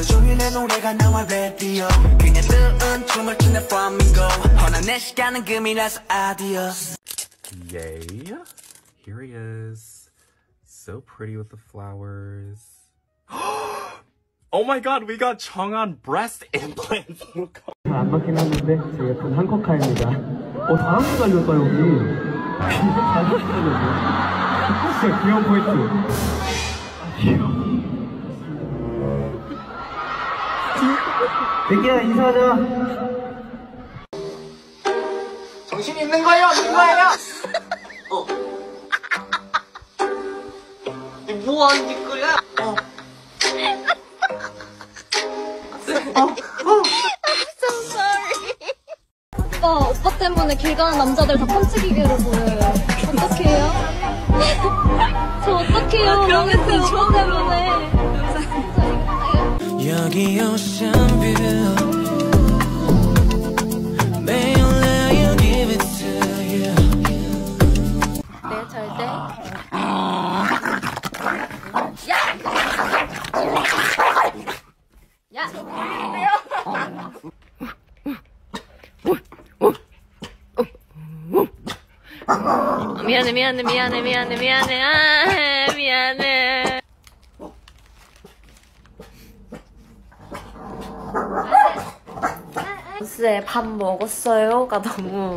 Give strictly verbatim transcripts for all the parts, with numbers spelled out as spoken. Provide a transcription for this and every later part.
하루 종일 내 노래가 나와 라디오 그냥 뜨은 춤을 추는 flamingo 허나 내 시간은 금이라서 adios. Yay, here he is. So pretty with the flowers. Oh my god, we got Jeonghan breast implants. 안 맞긴 하는데 저 약간 한코 카입니다. 어, 다 한코 달렸다 여기. 다 한코 달렸네. 진짜 귀여운 포인트. 아, 귀여워. 백기야 인사하자. 정신 있는 거예요? 없는 거예요? 어. 이 뭐하는 짓거리야? 어. 어. 어. I'm so sorry. 오빠, 오빠 때문에 길 가는 남자들 다 펀치기계로 보여요. 어떡해요? 저 어떡해요? 아, 그러겠어요. 오빠 때문에. 여기 오션뷰 매일 I'll give it to you. 네, 절대. 야! 야! 미안해, 미안해, 미안해, 미안해, 미안해. 아, 미안해. 글쎄, 밥 먹었어요가 너무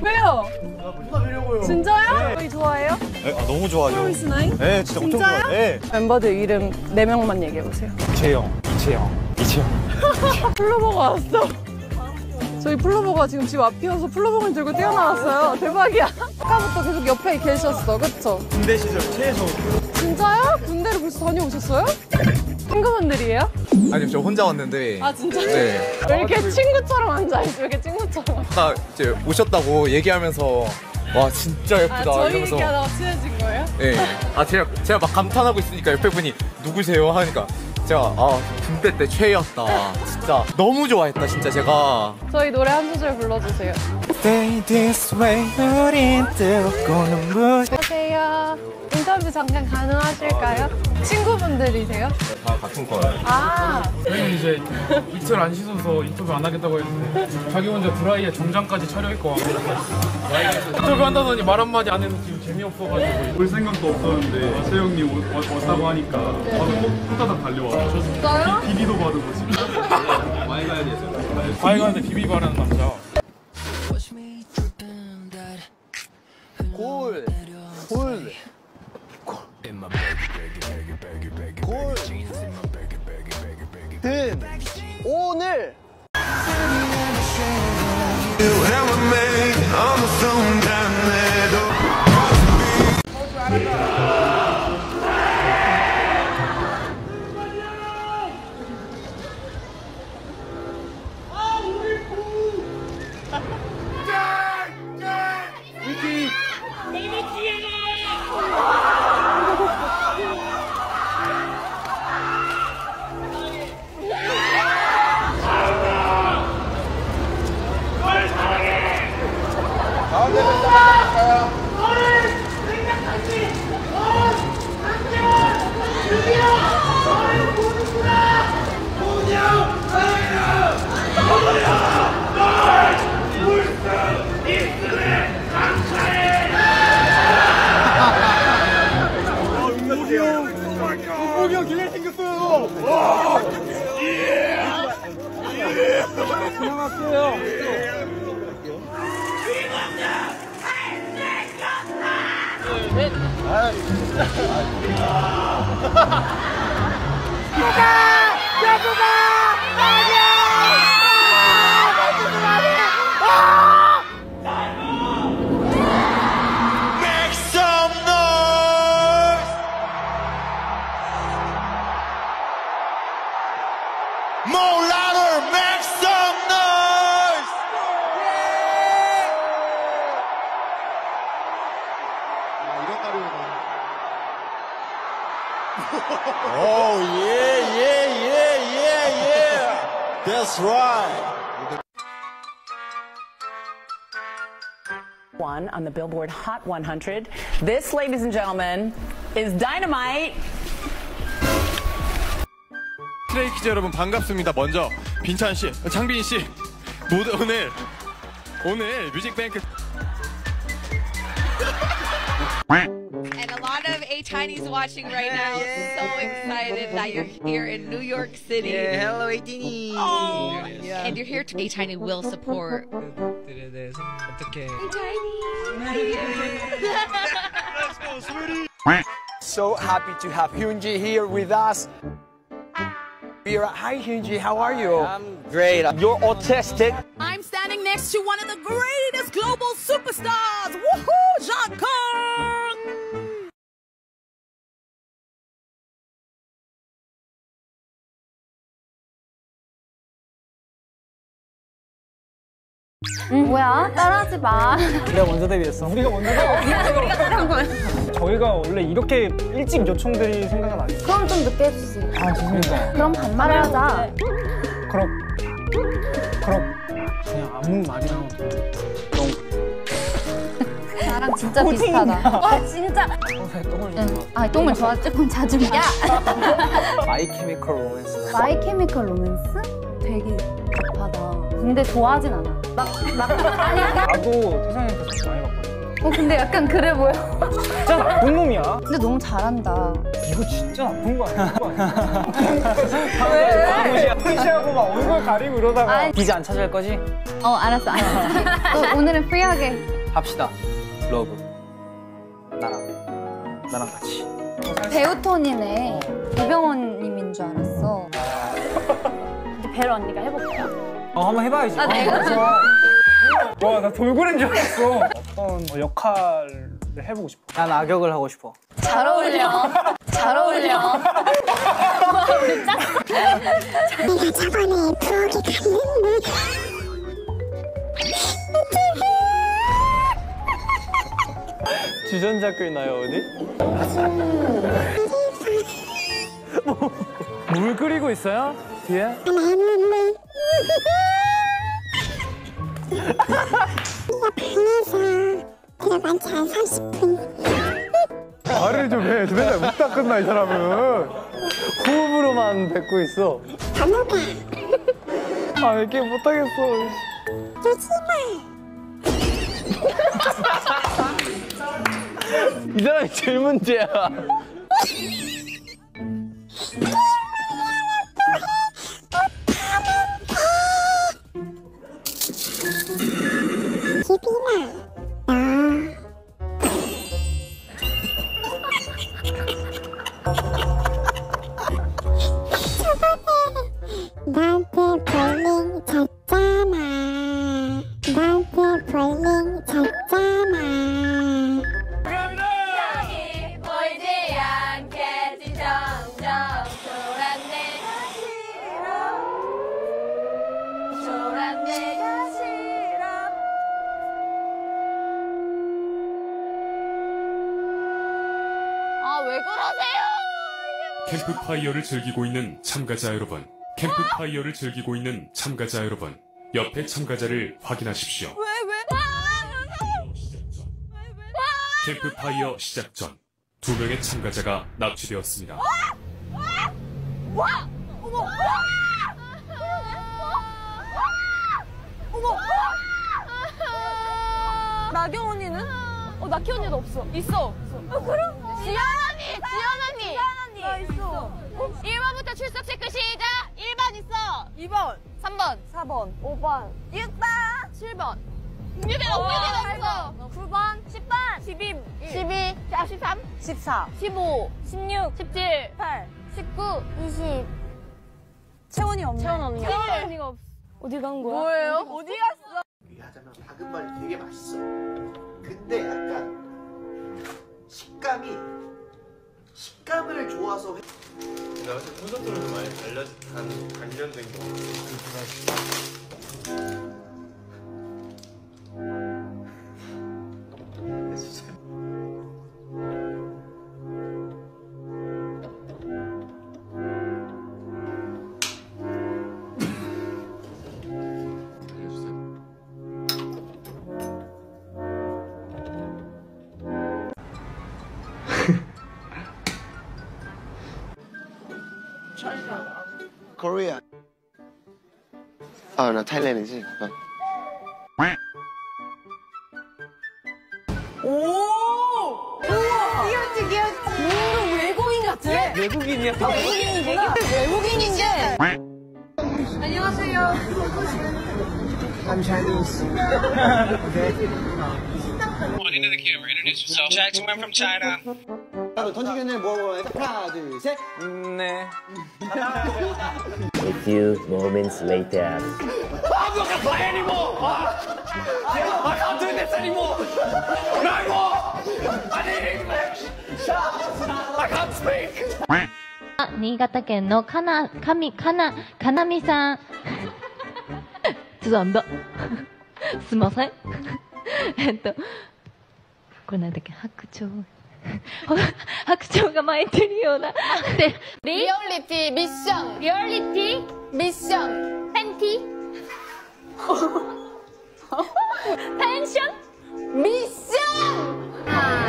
왜요? 아, 진짜요? 우리 네. 좋아해요? 네, 아, 너무 좋아해요. 네, 진짜 엄청 좋아해요. 네. 멤버들 이름 네 명만 얘기해보세요. 재영, 이채영, 이채영. 플로버가 왔어. 저희 플로버가 지금 집 앞이어서 플로버를 들고 뛰어나왔어요. 대박이야. 아까부터 계속 옆에 계셨어, 그쵸? 군대 시절 최소. 진짜요? 군대를 벌써 다녀오셨어요? 친구분들이에요? 아니요, 저 혼자 왔는데. 아, 진짜요? 네. 왜 이렇게 친구처럼 앉아있어? 왜 이렇게 친구처럼? 아까 이제 오셨다고 얘기하면서 와, 진짜 예쁘다. 아, 저희 이러면서. 얘기하다가 친해진 거예요? 네. 아, 제가, 제가 막 감탄하고 있으니까 옆에 분이 누구세요? 하니까 제가 아, 군대 때 최애였다. 진짜 너무 좋아했다, 진짜 제가. 저희 노래 한 소절 불러주세요. Stay this way, 우린 뜨겁고 눈물. 안녕하세요. 인터뷰 잠깐 가능하실까요? 아, 네. 친구분들이세요? 다 같은 거예요. 아. 저희는 이제 이틀 안 씻어서 인터뷰 안 하겠다고 했는데 자기 혼자 드라이에 정장까지 차려입고 와서 인터뷰 한다더니 말 한마디 안 해서 지금 재미없어가지고 올 생각도 없었는데 채영님 왔다고 하니까 바로 후다닥 달려와. 진짜요? 비비도 받은 거지. 많이 가야 되죠. 많이 가는데 비비 바라는 남자. 골! 골! 골! 든! 오늘! 이런 날이구나. 오, 예, 예, 예, 예, 예. That's right. One on the Billboard Hot one hundred. This, ladies and gentlemen, is Dynamite. 스트레이키즈 여러분 반갑습니다. 먼저 빈찬 씨, 장빈 씨, 모두 오늘 오늘 뮤직뱅크. And a lot of A-Tiny's watching right now. Yeah. So excited that you're here in New York City. Yeah, hello A-Tiny. Oh, yeah. And you're here. To A-Tiny will support. So happy to have Hyunji here with us. Hi Hyunji, how are you? I'm great. You're autistic. I'm standing next to one of the greatest global superstars. Woohoo, Jeonghan! 뭐야? 따라하지 마. 내가 먼저 데뷔했어. 우리가 먼저 데뷔한 거야. 저희가 원래 이렇게 일찍 요청드릴 생각은 안 했어요. 그럼 좀 늦게 해주세요. 아, 죄송합니다. 그럼 반말을 하자. 그럼, 그럼 그냥 아무 말이나 하고 너무 나랑 진짜 비슷하다. 아, 진짜. 평소에 똥을 좋아하고. 아, 똥을 좋아. 조금 자주 야! 마이 케미컬 로맨스. 마이 케미컬 로맨스? 되게 답하다. 근데 좋아하진 않아. 막, 막. 나도 세상에서 많이 봤거든. 어 근데 약간 그래 보여. 진짜 나쁜 놈이야. 근데 너무 잘한다. 이거 진짜 나쁜 거 아니야? 왜? 푸시하고 막 얼굴 가리고 이러다가 비자 안 찾아갈 거지? 어 알았어 알았어. 어, 오늘은 프리하게 합시다. 러브 나랑 나랑 같이. 배우 톤이네. 이병헌 님인 줄 알았어. 근데 배로 언니가 해볼까? 어 한번 해봐야지. 아 내가 좋아. 와, 나 돌고래인 줄 알았어. 어떤 역할을 해보고 싶어? 난 악역을 하고 싶어. 잘 어울려. 잘 어울려. 우리 짱. 내가 저번에 부엌에 갔는데. 주전자교 있나요, 어디? 물 끓이고 있어요? 뒤에? 이 방에서 그래도 많지 한 삼십 분. 말을 좀 해. 맨날 웃다 끝나 이 사람은. 호흡으로만 뱉고 있어. 단호가. 아 왜 게임 못하겠어. 요즘은. 이 사람이 제일 문제야. 나한테 볼링 잤잖아. 나한테 볼링 잤잖아. 향이 보이지 않겠지. 점점 초란내가 싫어. 초란내가 싫어. 아 왜 그러세요? 캠프파이어를 즐기고 있는 참가자 여러분. 캠프파이어를 즐기고 있는 참가자 여러분, 옆에 참가자를 확인하십시오. 왜, 왜? 캠프파이어 시작 전 두 명의 참가자가 납치되었습니다. 나경 언니는? 어, 나키 언니도 없어. 있어. 어, 그럼? 지연 언니, 지연 언니. 있어. 일 번부터 출석 체크 시작. 일 번 있어. 이 번. 삼 번. 사 번. 오 번. 육 번. 칠 번. 유배가 없어. 구 번. 십 번. 십이. 십이. 십삼. 십사. 십오. 십육. 십칠. 팔. 십구. 이십. 채원이 없네. 채원 언니. 채원 언니가 없어. 어디 간 거야? 뭐예요? 어디 갔어? 얘기하자면 다금발이 되게 맛있어. 근데 약간 식감이 식감을 좋아서. 내가 사실 콘서트로 좀 많이 관련, 관련된 거 같아. Korea. 아, 나 타일랜드지. 오! 우와! 귀엽지, 귀엽지. 뭔가 외국인 같아. 외국인이야. 아, 외국인이구나. 외국인인데. 안녕하세요. I'm Chinese. One into the camera. Introduce yourself. Jackson went from China. 던지기는 뭐라고 해야 돼? 하나, 둘, 셋. 음, 네. A few moments later. I'm not gonna play anymore. I can't do this anymore. No more. I need English. I can't speak. 新潟県のかなみさん。 죄송합니다. すいません。えっとこれなんだっけ白鳥。白鳥が巻いてるような。でリオリティミッション。リオリティミッション。パンションミッション。あ。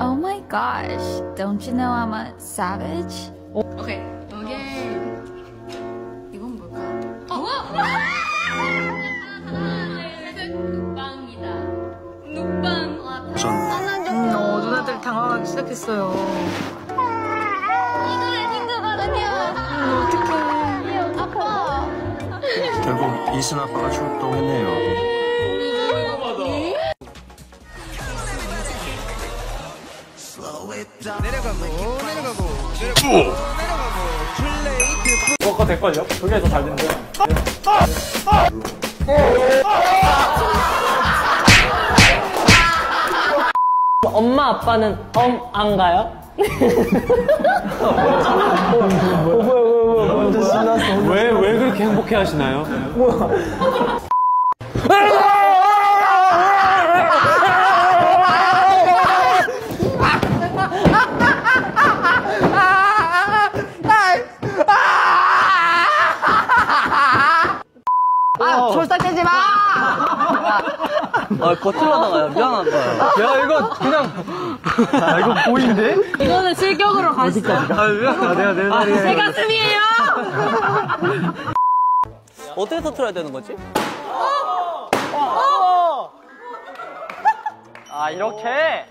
Oh my gosh, don't you know I'm a savage? Okay, okay. 이건 뭘까? 눈빵이다. 눈빵. 어, 누나들 당황하기 시작했어요. 이거 레딩거거든요. 어떡해. 아빠. 결국 이순 아빠가 출동했네요. 내려가고 내려가고 내려가고 내려가고 그거 될걸요? 그게 더 잘 되는데 엄마 아빠는 엄 안가요? 왜 왜 그렇게 행복해 하시나요? 아, 거칠러 나가요. 미안하다. 야, 이거 그냥. 아, 이거 보인데? 이거는 실격으로 가시죠. 아, 미안하다. 내가 내 말이에요. 아, 제 가슴이에요! 어떻게 터트려야 되는 거지? 어! 어! 아, 이렇게?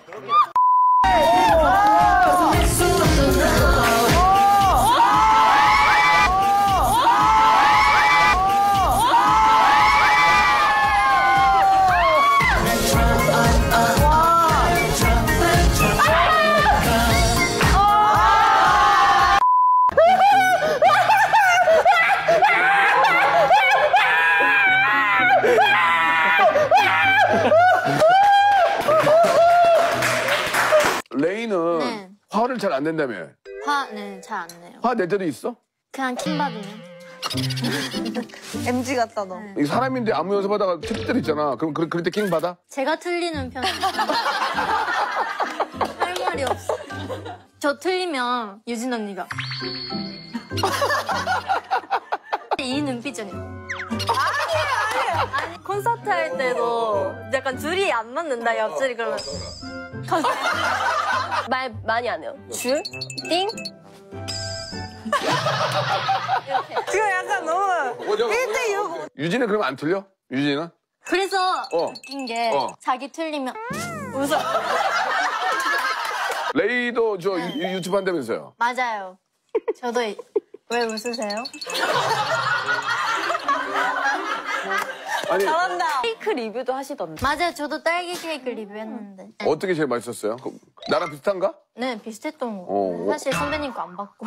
레이는 네. 화를 잘 안 낸다며? 화, 네, 잘 안 내요. 화 낼 때도 있어? 그냥 킴 받으면. 엠지 같다, 너. 네. 사람인데 안무 연습하다가 틀릴 때도 있잖아. 그럼 그, 그럴 때 킹 받아? 제가 틀리는 편이에요. 할 말이 없어. 저 틀리면 유진 언니가. 이 눈빛이잖아요. 아니에요, 아니에요. 아니, 콘서트 할 때도 약간 둘이 안 맞는다, 옆줄이 그러면. 말 많이 안 해요. 줄? 띵? 지금 약간 너무 일 대 육. 유진은 그러면 안 틀려? 유진은? 그래서 어. 웃긴 게 어. 자기 틀리면 웃어. 레이도 저 네. 유튜브 한다면서요? 맞아요. 저도 왜 웃으세요? 아니, 잘한다. 케이크 리뷰도 하시던데. 맞아요. 저도 딸기 케이크 리뷰했는데. 음. 어떻게 제일 맛있었어요? 나랑 비슷한가? 네, 비슷했던 거. 오. 사실 선배님 거 안 받고.